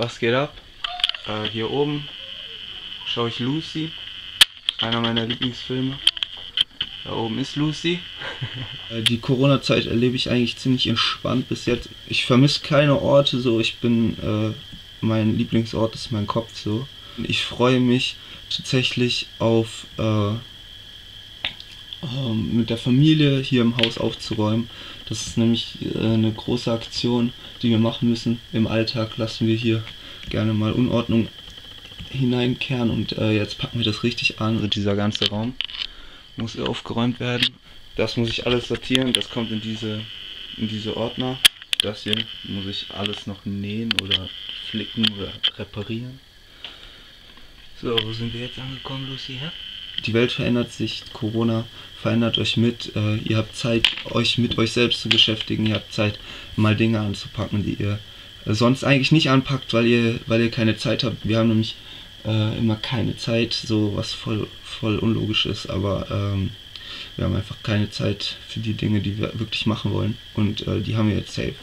Was geht ab? Hier oben schaue ich Lucy, einer meiner Lieblingsfilme. Da oben ist Lucy. Die Corona-Zeit erlebe ich eigentlich ziemlich entspannt bis jetzt. Ich vermisse keine Orte so. Mein Lieblingsort ist mein Kopf so. Ich freue mich tatsächlich auf mit der Familie hier im Haus aufzuräumen. Das ist nämlich eine große Aktion, die wir machen müssen. Im Alltag lassen wir hier gerne mal Unordnung hineinkehren und jetzt packen wir das richtig an. Also dieser ganze Raum muss aufgeräumt werden. Das muss ich alles sortieren, das kommt in diese Ordner. Das hier muss ich alles noch nähen oder flicken oder reparieren. So, wo sind wir jetzt angekommen, Lucy? Ja? Die Welt verändert sich, Corona verändert euch mit, ihr habt Zeit, euch mit euch selbst zu beschäftigen, ihr habt Zeit, mal Dinge anzupacken, die ihr sonst eigentlich nicht anpackt, weil ihr keine Zeit habt. Wir haben nämlich immer keine Zeit, so was voll unlogisch ist, aber wir haben einfach keine Zeit für die Dinge, die wir wirklich machen wollen, und die haben wir jetzt safe.